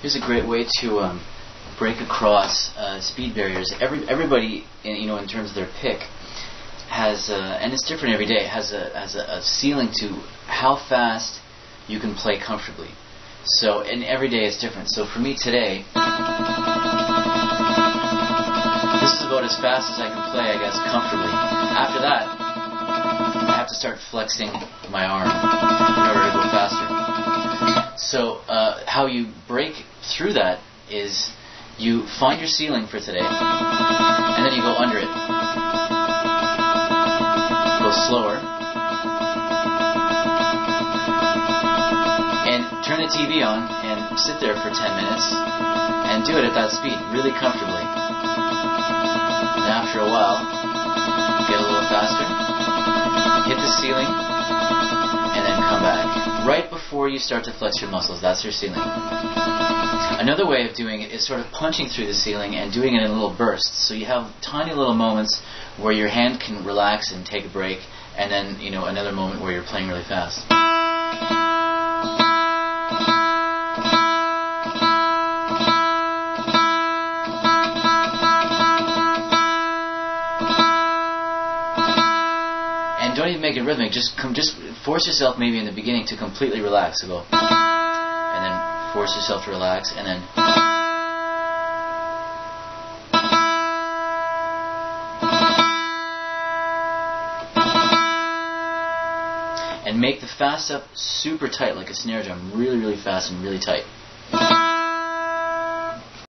Here's a great way to break across speed barriers. Everybody, in terms of their pick, has and it's different every day. Has a ceiling to how fast you can play comfortably. So, and every day is different. So for me today, this is about as fast as I can play, I guess, comfortably. After that, I have to start flexing my arm in order to go faster. So how you break through that is you find your ceiling for today, and then you go under it. Go slower. Turn the TV on and sit there for 10 minutes and do it at that speed really comfortably. And after a while, get a little faster, hit the ceiling, and then come back. Right before you start to flex your muscles, that's your ceiling. Another way of doing it is sort of punching through the ceiling and doing it in little bursts. So you have tiny little moments where your hand can relax and take a break, and then another moment where you're playing really fast. Don't even make it rhythmic. Just force yourself maybe in the beginning to completely relax. So go, and then force yourself to relax, and then. And make the fast up super tight, like a snare drum, really, really fast and really tight.